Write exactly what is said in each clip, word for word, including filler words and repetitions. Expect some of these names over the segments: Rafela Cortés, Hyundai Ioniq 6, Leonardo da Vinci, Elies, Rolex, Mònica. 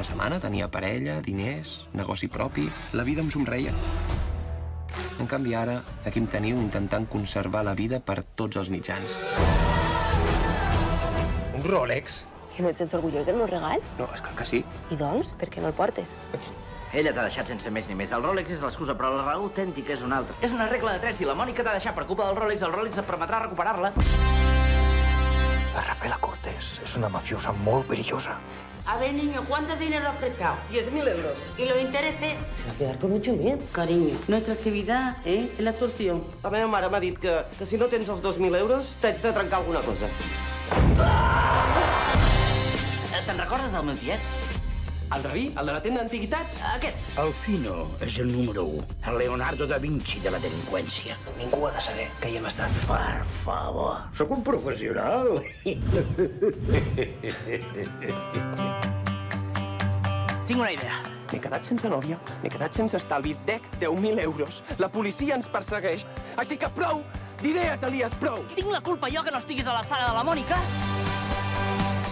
una setmana tenia parella, diners, negoci propi... La vida em somreia. En canvi, ara, aquí em teniu intentant conservar la vida per tots els mitjans. Un Rolex? Que no et sents orgullós del meu regal? No, és clar que sí. I doncs, per què no el portes? Ella t'ha deixat sense més ni més. El Rolex és l'excusa, però la raó autèntica és una altra. És una regla de tres. Si la Mònica t'ha deixat per culpa del Rolex, el Rolex et permetrà recuperar-la. La Rafela Cortés es una mafiosa muy perillosa. A ver, niño, ¿cuánto dinero has prestado? diez mil euros. ¿Y los intereses? Se va a quedar con ocho mil. Cariño, nuestra actividad, ¿eh?, es la extorsión. La meva mare m'ha dit que, que si no tens els dos mil euros t'haig de trencar alguna cosa. Ah! Te'n recordes del meu tiet? El Rabí, el de la tenda d'antiguitats? Aquest. El Fino és el número u. El Leonardo da Vinci de la delinqüència. Ningú ha de saber que hi hem estat. Per favor. Sóc un professional. Tinc una idea. M'he quedat sense nòvia, m'he quedat sense estalvis. Dec deu mil euros. La policia ens persegueix. Així que prou d'idees, Elies, prou. Tinc la culpa jo que no estiguis a la saga de la Mònica?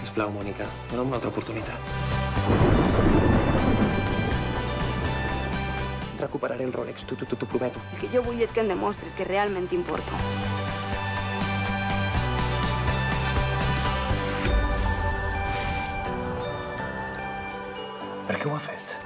Sisplau, Mònica, dona'm una altra oportunitat. Recuperaré el Rolex, tú, tú, tú, tú, prometo. El que yo voy es que demuestres que realmente importo. Per què ho ha fet?